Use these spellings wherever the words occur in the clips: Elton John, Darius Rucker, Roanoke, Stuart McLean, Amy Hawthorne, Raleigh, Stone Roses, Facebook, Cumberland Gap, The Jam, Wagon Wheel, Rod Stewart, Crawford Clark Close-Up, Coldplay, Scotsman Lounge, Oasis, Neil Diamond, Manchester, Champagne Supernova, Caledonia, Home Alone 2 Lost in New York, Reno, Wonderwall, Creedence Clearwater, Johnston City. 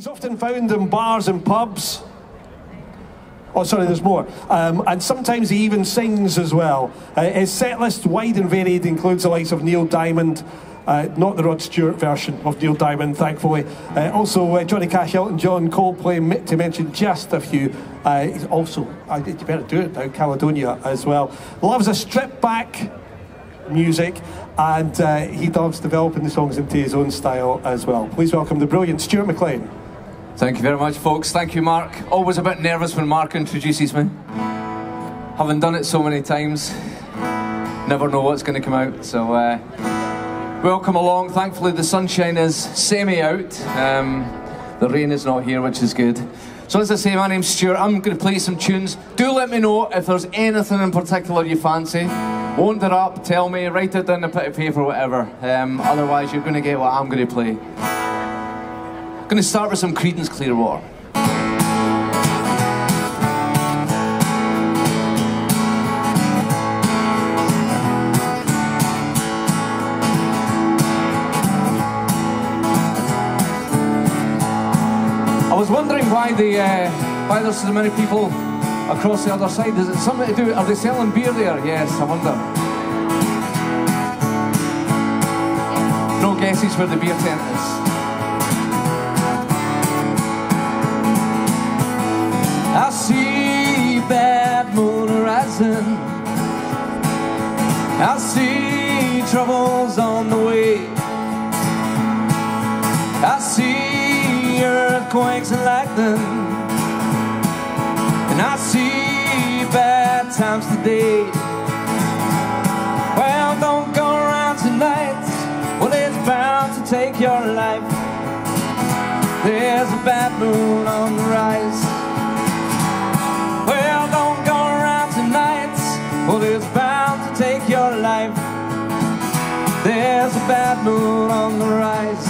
He's often found in bars and pubs. Oh, sorry, there's more. And sometimes he even sings as well. His set list, wide and varied, includes the likes of Neil Diamond, not the Rod Stewart version of Neil Diamond, thankfully. Also Johnny Cash, Elton John, Coldplay, to mention just a few. He's also, you better do it now, Caledonia as well. Loves a stripped-back music, and he loves developing the songs into his own style as well. Please welcome the brilliant Stuart McLean. Thank you very much, folks. Thank you, Mark. Always a bit nervous when Mark introduces me. Having done it so many times, never know what's going to come out. So, welcome along. Thankfully, the sunshine is semi-out. The rain is not here, which is good. So as I say, my name's Stuart. I'm going to play some tunes. Do let me know if there's anything in particular you fancy. Wound it up, tell me, write it down a bit of paper or whatever. Otherwise, you're going to get what I'm going to play. I'm going to start with some Creedence Clearwater. Why there's so many people across the other side. Is it something to do? Are they selling beer there? Yes, I wonder. No guesses where the beer tent is. I see bad moon rising. I see troubles on the way. I see earthquakes and lightning, and I see bad times today. Well, don't go around tonight, well, it's bound to take your life. There's a bad moon on the rise. Well, don't go around tonight, well, it's bound to take your life. There's a bad moon on the rise.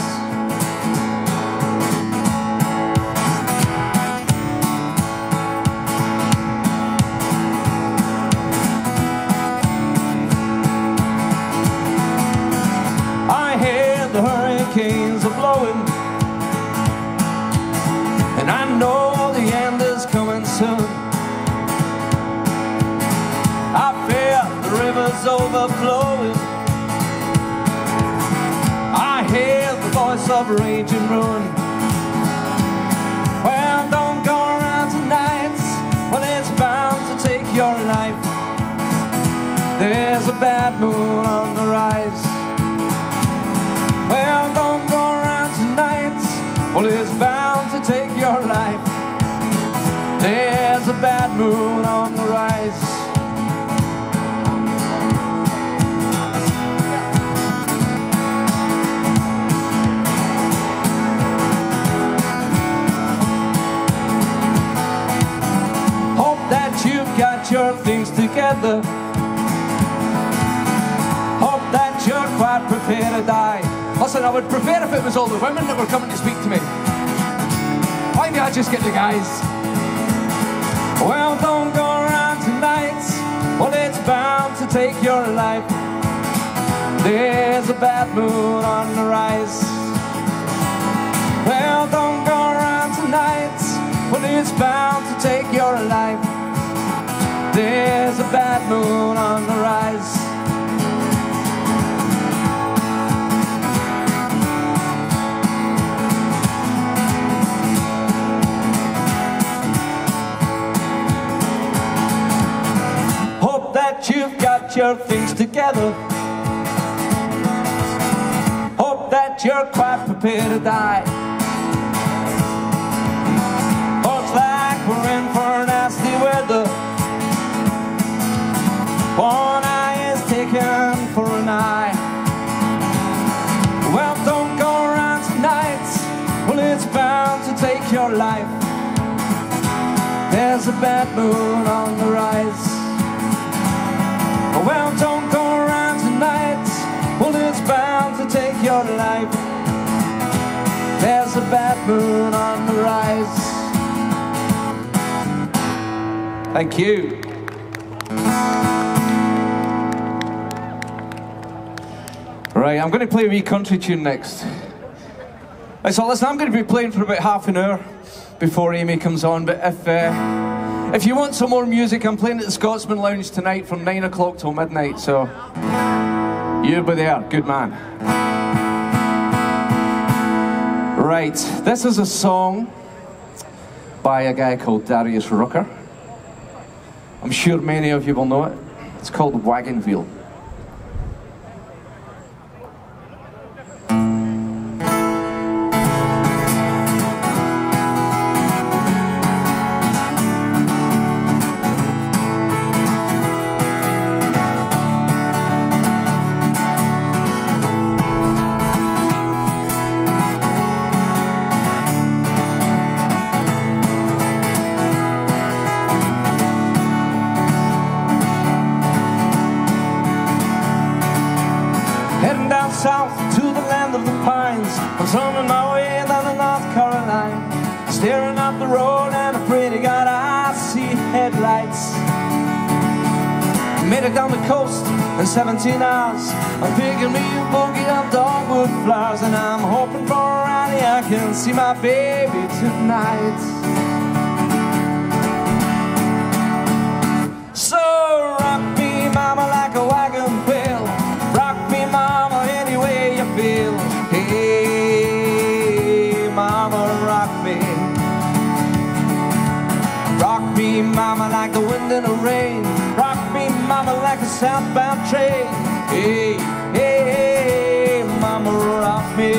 The hurricanes are blowing, and I know the end is coming soon. I fear the river's overflowing. I hear the voice of rage and ruin. Well, don't go around tonight, well, it's bound to take your life. There's a bad moon on the rise. Well, don't go around tonight, well, it's bound to take your life. There's a bad moon on the rise. Hope that you've got your things together. Hope that you're quite prepared to die. Listen, I would prefer if it was all the women that were coming to speak to me. Why did I just get the guys? Well, don't go around tonight, well, it's bound to take your life. There's a bad moon on the rise. Well, don't go around tonight, well, it's bound to take your life. There's a bad moon on the rise. You've got your things together. Hope that you're quite prepared to die. Looks like we're in for nasty weather. One eye is taken for an eye. Well, don't go around tonight, well, it's bound to take your life. There's a bad moon on the rise. Well, don't go around tonight, well, it's bound to take your life. There's a bad moon on the rise. Thank you. Right, I'm going to play a wee country tune next. Right, so listen, I'm going to be playing for about half an hour before Amy comes on, but if you want some more music, I'm playing at the Scotsman Lounge tonight from 9 o'clock till midnight, so you be there, good man. Right, this is a song by a guy called Darius Rucker. I'm sure many of you will know it. It's called Wagon Wheel. I'm picking me a bouquet of dogwood flowers, and I'm hoping for a rally I can see my baby tonight. So rock me, mama, like a wagon wheel. Rock me, mama, any way you feel. Hey, mama, rock me. Rock me, mama, like the wind and the rain. Rock me, mama, like a southbound train. Hey, hey, hey, mama, rock me.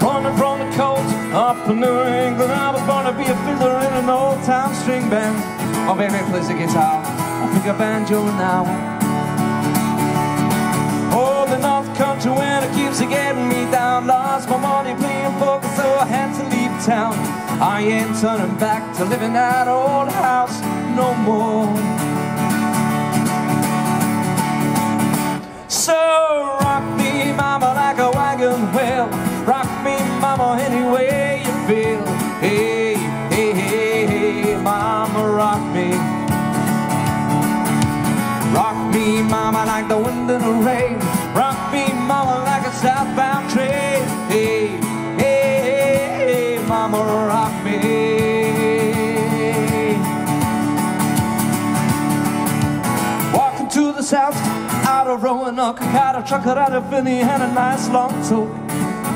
Born from the coast, up in New England, I was born to be a fiddler in an old-time string band. My baby plays the guitar, I pick a banjo now. Oh, the North Country winter keeps getting me down. Lost my money playing poker, so I had to leave town. I ain't turning back to living that old house no more. So rock me, mama, like a wagon wheel. Rock me, mama, any way you feel. Hey, hey, hey, hey, mama, rock me. Rock me, mama, like the wind and the rain. Rock me, mama, like a southbound train. Hey, hey, hey, hey, mama, rock me. South, out of Roanoke, got a trucker out of Finney and a nice long tote.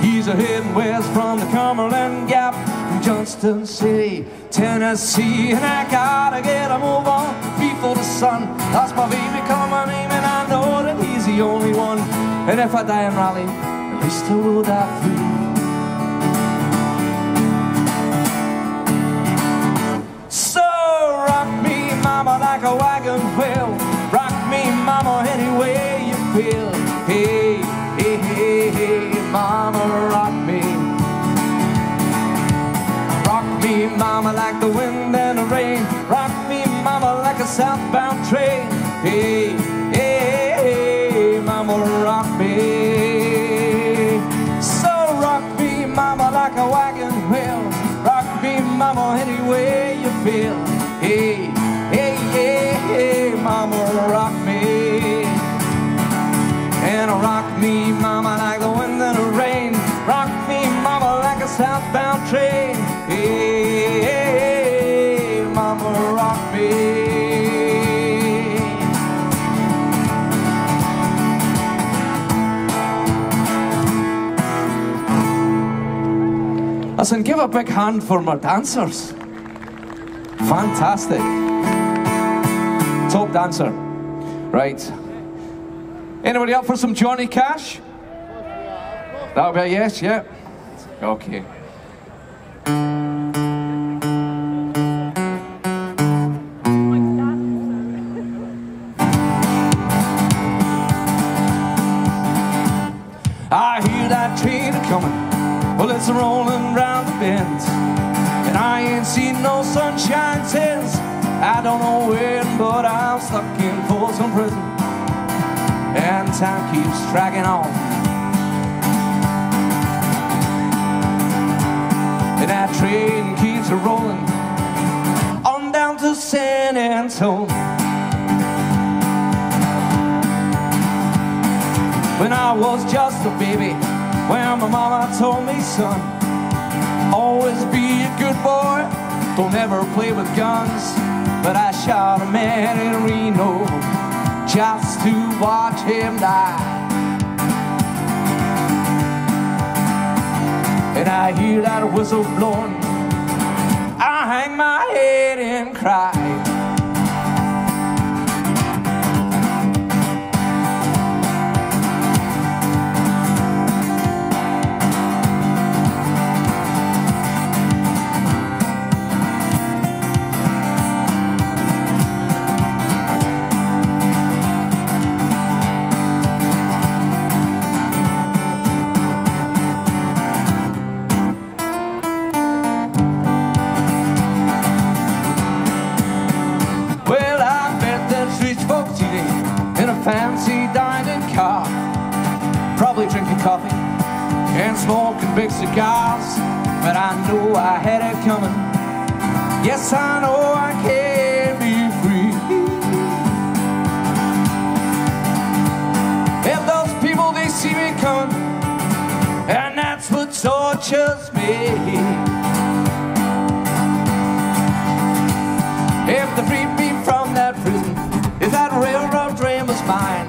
He's a heading west from the Cumberland Gap, from Johnston City, Tennessee. And I gotta get a move on before the sun. That's my baby, call my name, and I know that he's the only one. And if I die in Raleigh, at least I will die free. So rock me, mama, like a wagon wheel. Mama, any way you feel. Hey, hey, hey, hey, mama, rock me. Rock me, mama, like the wind and the rain. Rock me, mama, like a southbound train. Hey, hey, hey, hey, mama, rock me. So rock me, mama, like a wagon wheel. Rock me, mama, any way you feel. Hey, hey, hey, hey, mama, rock me. And rock me, mama, like the wind and the rain. Rock me, mama, like a southbound train. Hey, hey, hey, mama, rock me. Listen, give a big hand for my dancers. Fantastic. Top dancer. Right. Anybody up for some Johnny Cash? That'll be a yes, yeah? Okay. I hear that train coming, well, it's rolling round the bend. And I ain't seen no sunshine since, I don't know when, but I'm stuck in Folsom Prison. And time keeps dragging on, and that train keeps rolling on down to San Antonio. baby, when my mama told me, son, always be a good boy, don't ever play with guns. But I shot a man in Reno just to watch him die. And I hear that whistle blowing, I hang my head and cry. Fancy dining car, probably drinking coffee and smoking big cigars. But I know I had it coming. Yes, I know I can be free. If those people, they see me coming, and that's what tortures me. If they free me from that prison, if that railroad dream was mine,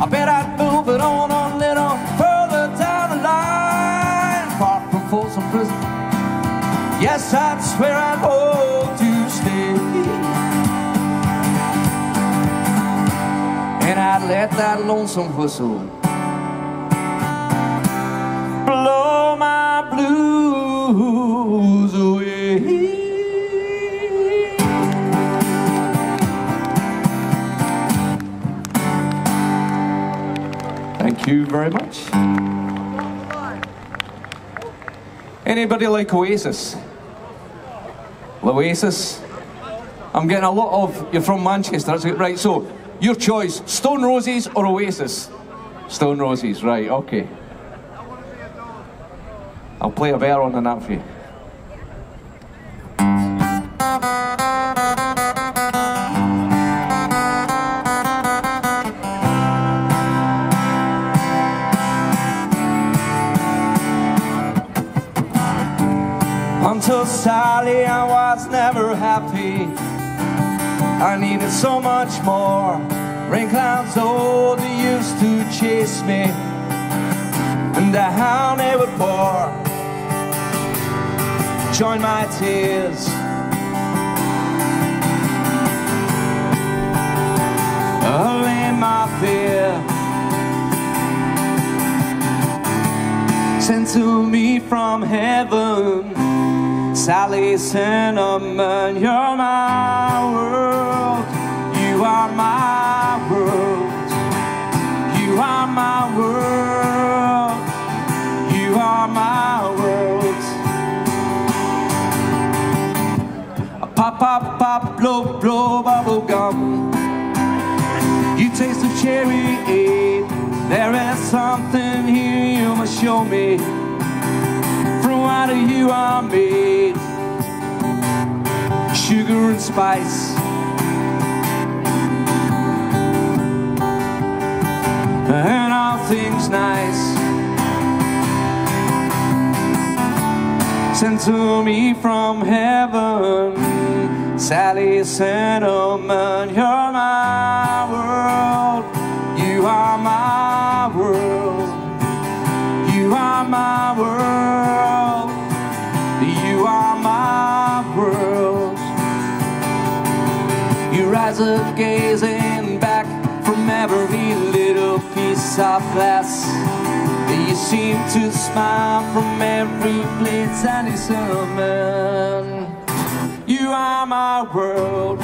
I bet I'd move it on a little further down the line. Far from Folsom Prison, yes, I'd swear I'd hope to stay. And I'd let that lonesome whistle blow my blues away. Thank you very much. Anybody like Oasis? Oasis? I'm getting a lot of, you're from Manchester, that's it. Right, so your choice, Stone Roses or Oasis? Stone Roses, right, okay. I'll play a bear on that for you. Until Sally, I was never happy. I needed so much more. Rain clouds, oh, they used to chase me, and down they would pour, join my tears. Oh, in my fear, sent to me from heaven, Sally Cinnamon, you're my world, you are my world, you are my world, you are my world. Pop, pop, pop, blow, blow, bubble gum. You taste the cherry, eh? There is something here you must show me. Out of you are made, sugar and spice. And all things nice, sent to me from heaven, Sally Cinnamon, you're my world, you are my world, you are my world, world. Your eyes are gazing back from every little piece of glass. You seem to smile from every place, and you say, man, you are my world.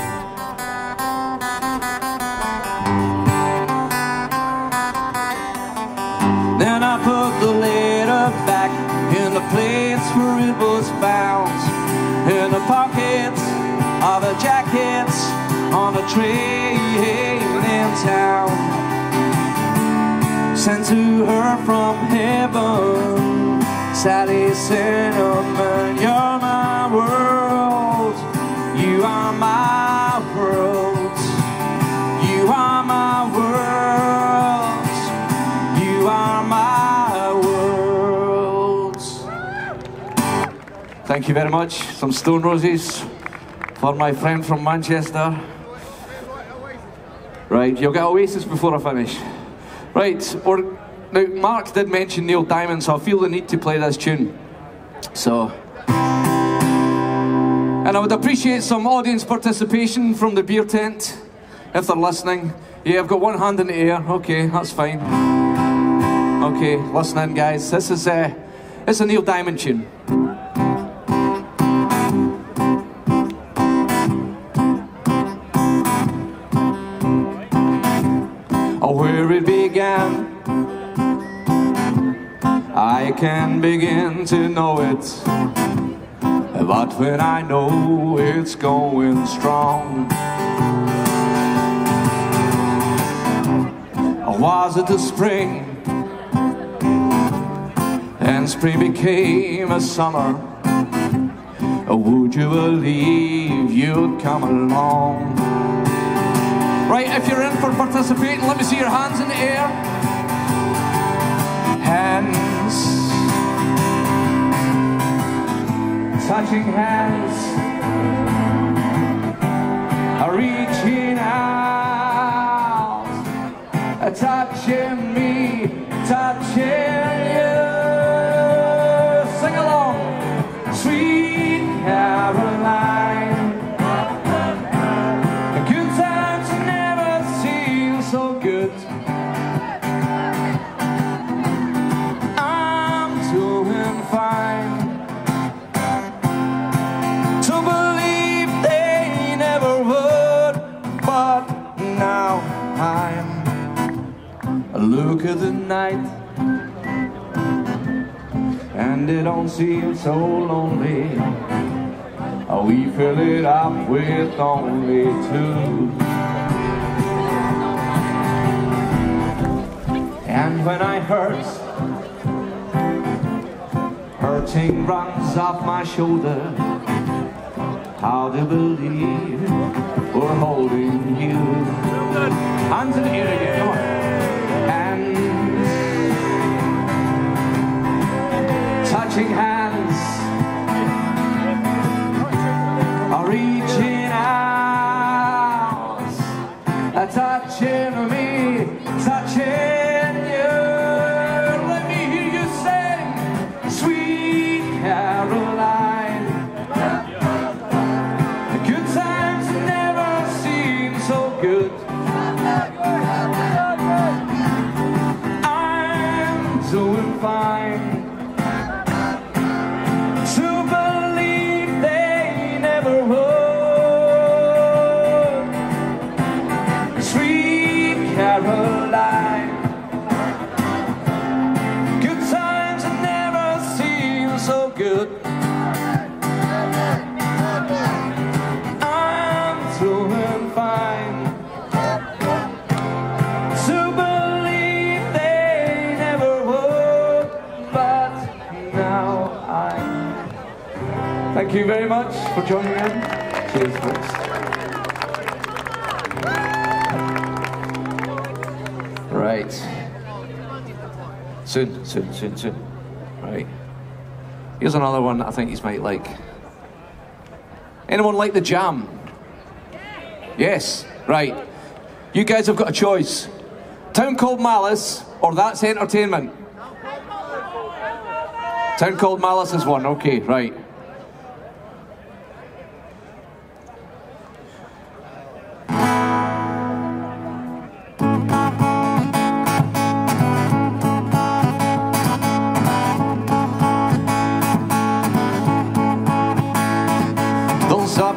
Then I put the letter back in the place where it was found, in the pockets of the jackets on the train in town, sent to her from heaven, Sally Cinnamon, you're my world, you are my world, you are my world, you are my Thank you very much. Some Stone Roses for my friend from Manchester. Right, you'll get Oasis before I finish. Right, now Mark did mention Neil Diamond, so I feel the need to play this tune. So, and I would appreciate some audience participation from the beer tent, if they're listening. Yeah, I've got one hand in the air. Okay, that's fine. Okay, listen in, guys. This is it's a Neil Diamond tune. Where it began, I can begin to know it, but when I know it's going strong. Was it the spring, and spring became a summer? Would you believe you'd come along? Right, if you're in for participating, let me see your hands in the air. Hands, touching hands, reaching out, touching me, touching you. Sing along, sweet Caroline. Look at the night, and it don't seem so lonely. We fill it up with only two. And when I hurt, hurting runs off my shoulder. How to believe we're holding you. Hands in the air again, come on. Touching hands, reaching out, touching me, touching you. Let me hear you sing, sweet Caroline. The good times never seem so good. I'm doing fine. Thank you very much for joining in. Cheers, folks. Right. Soon. Right. Here's another one I think you might like. Anyone like The Jam? Yes. Right. You guys have got a choice. Town Called Malice or That's Entertainment? Town Called Malice is one. Okay, right.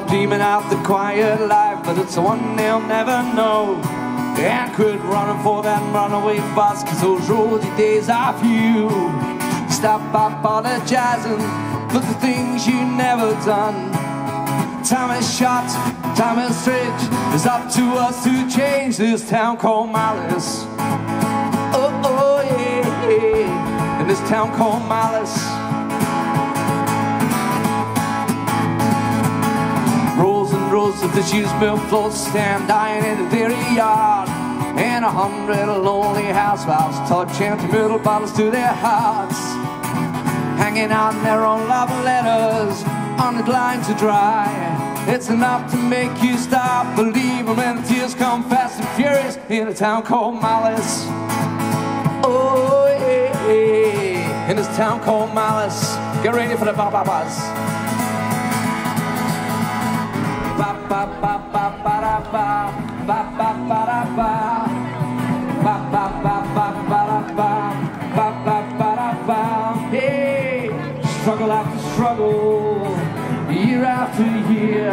Dreaming out the quiet life, but it's the one they'll never know. Yeah, I quit running for that runaway bus, cause those roadie days are few. Stop apologizing for the things you never done. Time is short, time is stretched. It's up to us to change this town called Malice. Oh, oh, yeah, yeah. In this town called Malice. Rows of disused mill floats stand dying in the dairy yard, and 100 lonely housewives touch empty metal bottles to their hearts. hanging on their own love letters on the line to dry. It's enough to make you stop, believe them, and the tears come fast and furious in a town called Malice. Oh, yeah, yeah. In this town called Malice. Get ready for the ba-ba-bas. Ba-ba-ba-ba-ba-da-ba. Ba-ba-ba-da-ba. Ba-ba-ba-ba-ba-da-ba. Ba-ba-ba-da-ba. Hey! Struggle after struggle, year after year.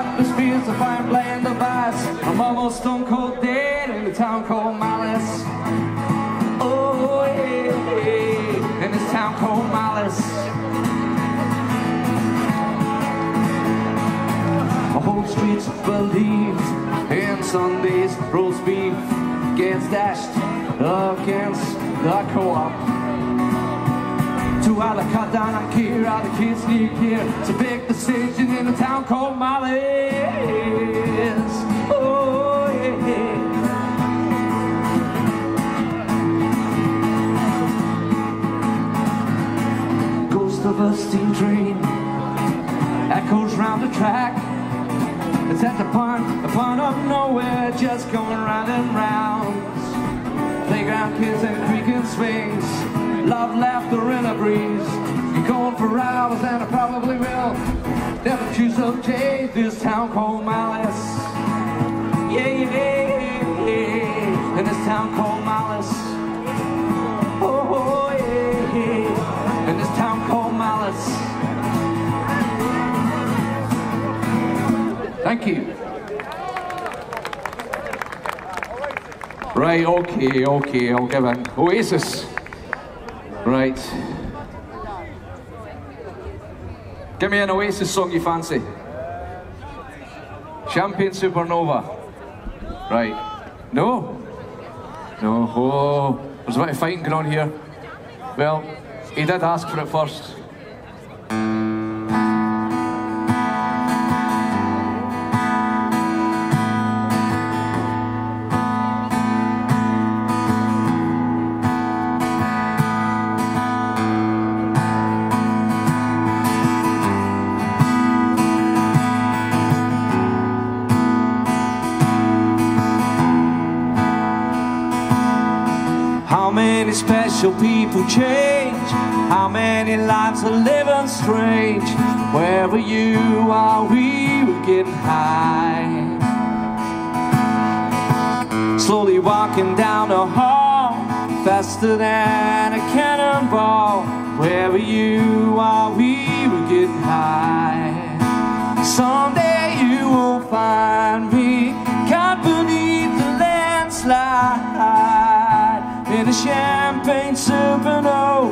Atmosphere's a fine blend of ice. I'm almost stone cold dead in the town called Malice. Oh, yeah, yeah. In this town called Malice. Whole streets of belief and Sundays roast beef gets dashed against the co-op. While I cut down, I care, all the kids sneak here. It's a big decision in a town called Malice. Oh, yeah. Ghost of a steam train echoes round the track. It's at the pond of nowhere, just going round and round. Playground kids and creaking swings. Love, laughter, and a breeze. You're going for hours, and I probably will. Never choose to change this town called Malice. Yeah, yeah, yeah. In this town called Malice. Oh, yeah, yeah. In this town called Malice. Thank you. Right, okay, I'll give in. Oasis. Right. Give me an Oasis song you fancy. Champagne Supernova. Right. No? No. Oh, there's a bit of fighting going on here. Well, he did ask for it first. Special people change. How many lives are living strange? Wherever you are, we were getting high. Slowly walking down the hall, faster than a cannonball. Wherever you are, we were getting high. Someday you will find me caught beneath the landslide. In a champagne supernova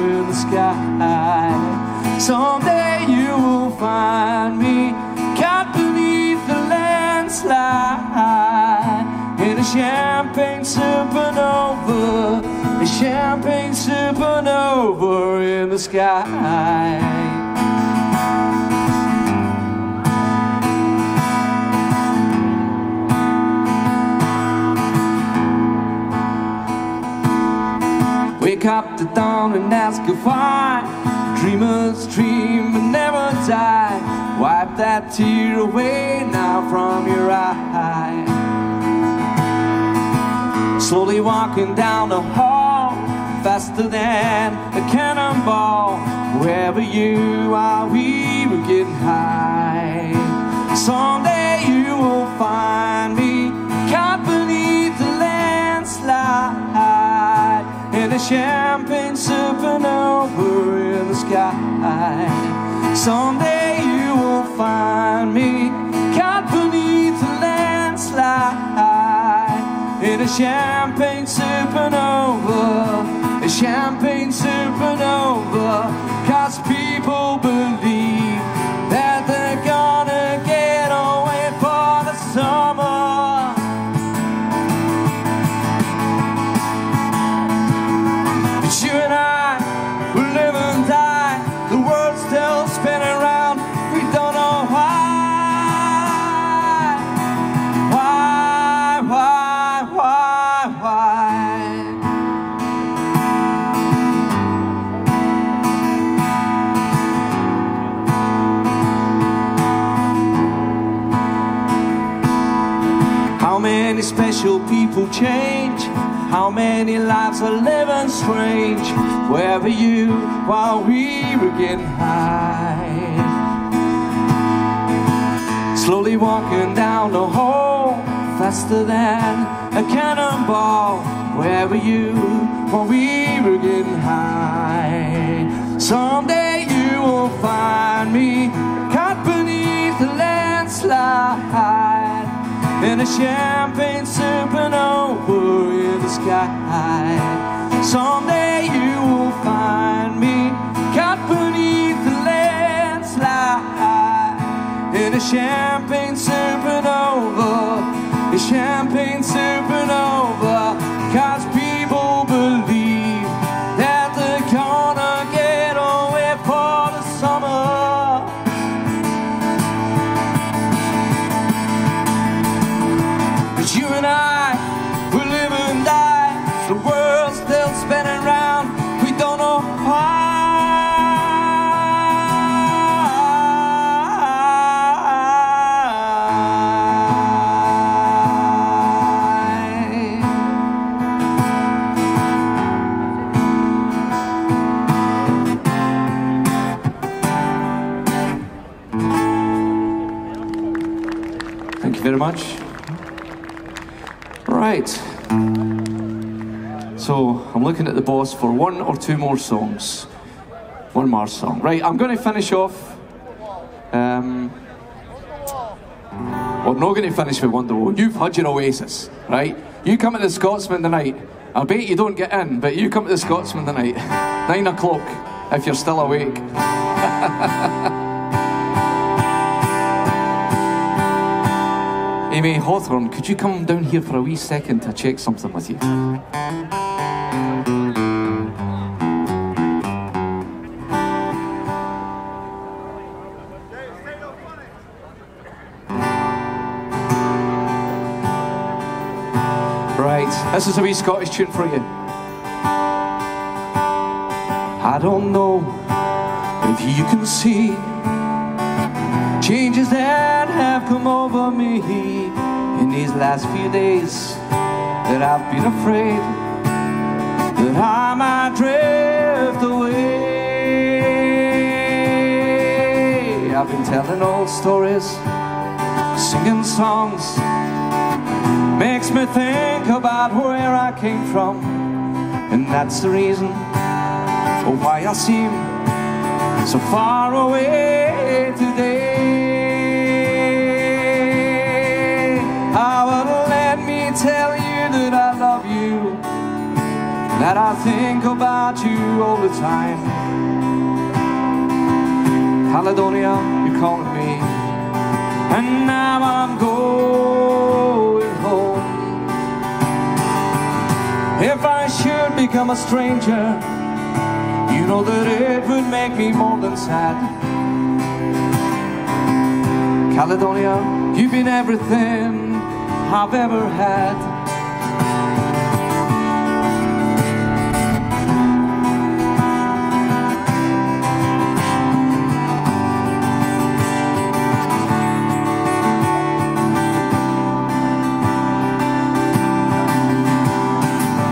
in the sky. Someday you will find me caught beneath the landslide. In a champagne supernova. A champagne supernova in the sky. Wake up to dawn and ask if I. Dreamers dream and never die. Wipe that tear away now from your eye. Slowly walking down the hall, faster than a cannonball. Wherever you are, we will get high. Someday you will find me caught beneath the landslide. In a champagne supernova in the sky. Someday you will find me caught beneath the landslide. In a champagne supernova. A champagne supernova. 'Cause people believe that they're gonna get away for the summer. special people change, how many lives are living strange, where were you while we were getting high? Slowly walking down the hall, faster than a cannonball, where were you while we were getting high? Someday you will find me caught beneath the landslide, in a champagne supernova in the sky. Someday you will find me caught beneath the landslide, in a champagne supernova, a champagne supernova. Cause people believe that they're gonna get away for the summer. You and I, we live and die. The world's still spinning round. We don't know why. Thank you very much. Right, so I'm looking at the boss for one or two more songs. One more song. Right, I'm going to finish off. We're not going to finish with Wonderwall. You've had your Oasis, right? You come at the Scotsman tonight. I bet you don't get in, but you come at the Scotsman tonight. 9 o'clock, if you're still awake. Amy Hawthorne, could you come down here for a wee second to check something with you? Right, this is a wee Scottish tune for you. I don't know if you can see changes that have come over me in these last few days, that I've been afraid that I might drift away. I've been telling old stories, singing songs, makes me think about where I came from, and that's the reason for why I seem so far away today. Tell you that I love you, that I think about you all the time. Caledonia, you're calling me, and now I'm going home. If I should become a stranger, you know that it would make me more than sad. Caledonia, you've been everything I've ever had.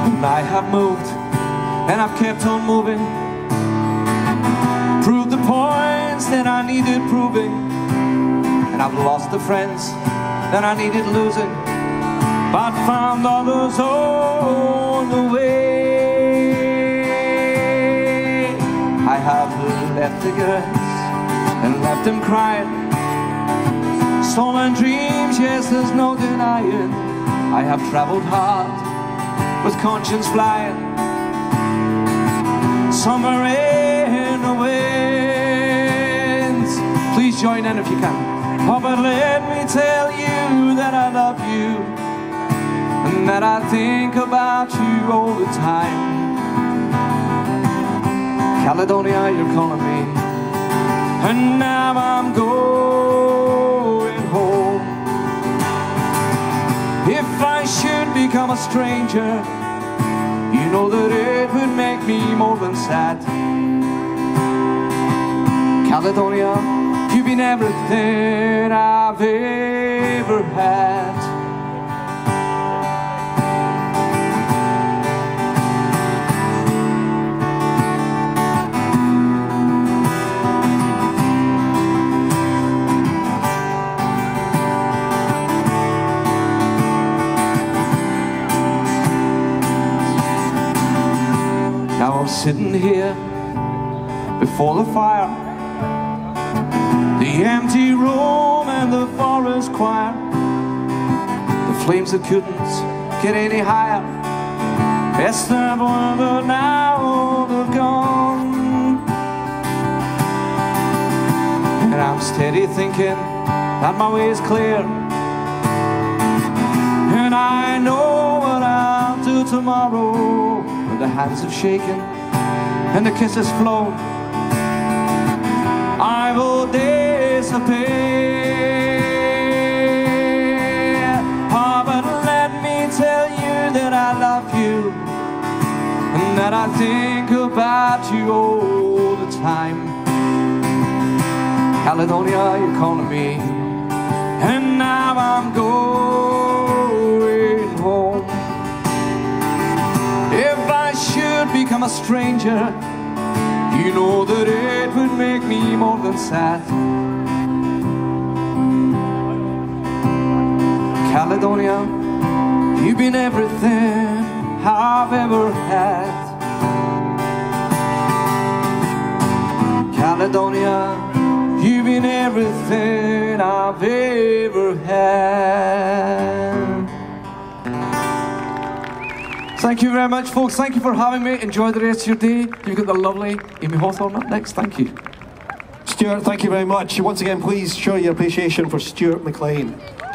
And I have moved, and I've kept on moving, proved the points that I needed proving, and I've lost the friends that I needed losing, but found others on the way. I have left the girls and left them crying, stolen dreams, yes, there's no denying. I have traveled hard with conscience flying somewhere in the winds. Please join in if you can. Oh, but let me tell you that I love you, and that I think about you all the time. Caledonia, you're calling me, and now I'm going home. If I should become a stranger, you know that it would make me more than sad. Caledonia, you've been everything I've ever had. now sitting here before the fire, the empty room and the forest choir, the flames that couldn't get any higher. Best that one, but now they're gone. And I'm steady thinking that my way is clear, and I know what I'll do tomorrow. But the hands have shaken and the kisses flown. I will disappear. Oh, but let me tell you that I love you, and that I think about you all the time. Caledonia, you're calling me, and now I'm going home. If I should become a stranger, you know that it would make me more than sad. Caledonia, you've been everything I've ever had. Caledonia, you've been everything I've ever had. Thank you very much, folks. Thank you for having me. Enjoy the rest of your day. You've got the lovely Amy Hawthorne up next. Thank you. Stuart, thank you very much. Once again, please show your appreciation for Stuart McLean.